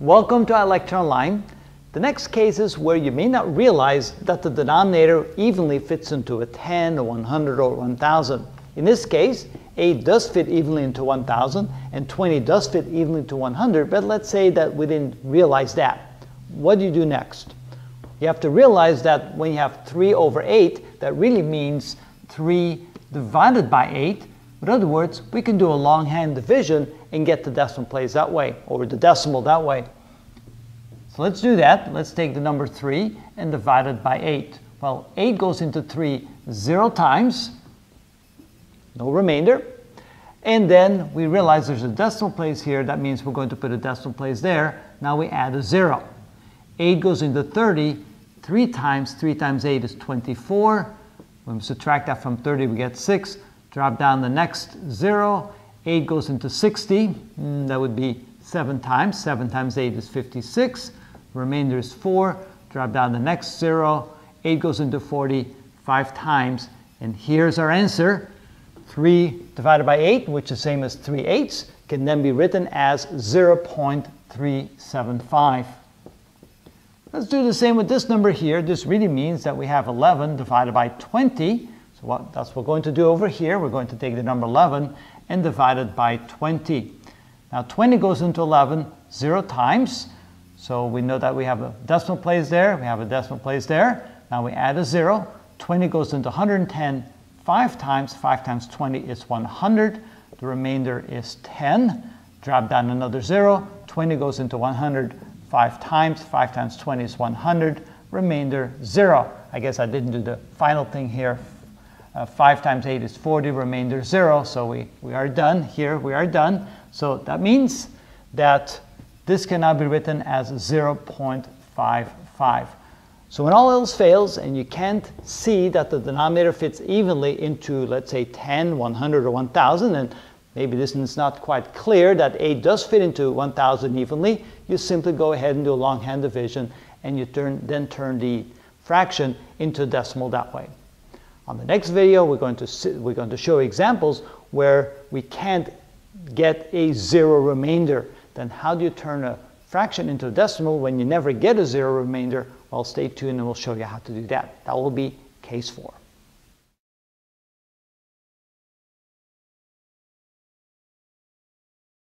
Welcome to Electronline. The next case is where you may not realize that the denominator evenly fits into a 10, or 100, or 1,000. In this case, 8 does fit evenly into 1,000, and 20 does fit evenly into 100, but let's say that we didn't realize that. What do you do next? You have to realize that when you have 3 over 8, that really means 3 divided by 8. In other words, we can do a longhand division and get the decimal place that way, or the decimal that way. So let's do that. Let's take the number 3 and divide it by 8. Well, 8 goes into 3 0 times, no remainder. And then we realize there's a decimal place here. That means we're going to put a decimal place there. Now we add a 0. 8 goes into 30 3 times. 3 times 8 is 24. When we subtract that from 30, we get 6. Drop down the next 0, 8 goes into 60, that would be 7 times. 7 times 8 is 56, remainder is 4, drop down the next 0, 8 goes into 40, 5 times, and here's our answer. 3 divided by 8, which is the same as 3/8, can then be written as 0.375. Let's do the same with this number here. This really means that we have 11 divided by 20, well, that's what we're going to do over here. We're going to take the number 11 and divide it by 20. Now 20 goes into 11 0 times. So we know that we have a decimal place there. We have a decimal place there. Now we add a 0. 20 goes into 110 5 times. 5 times 20 is 100. The remainder is 10. Drop down another 0. 20 goes into 100 5 times. 5 times 20 is 100. Remainder 0. I guess I didn't do the final thing here. 5 times 8 is 40, remainder 0, so we are done. Here we are done. So that means that this can now be written as 0.55. So when all else fails and you can't see that the denominator fits evenly into, let's say, 10, 100, or 1,000, and maybe this is not quite clear that 8 does fit into 1,000 evenly, you simply go ahead and do a longhand division, and you then turn the fraction into a decimal that way. On the next video, we're going to show examples where we can't get a 0 remainder. Then how do you turn a fraction into a decimal when you never get a 0 remainder? Well, stay tuned and we'll show you how to do that. That will be case 4.